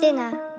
Dinner.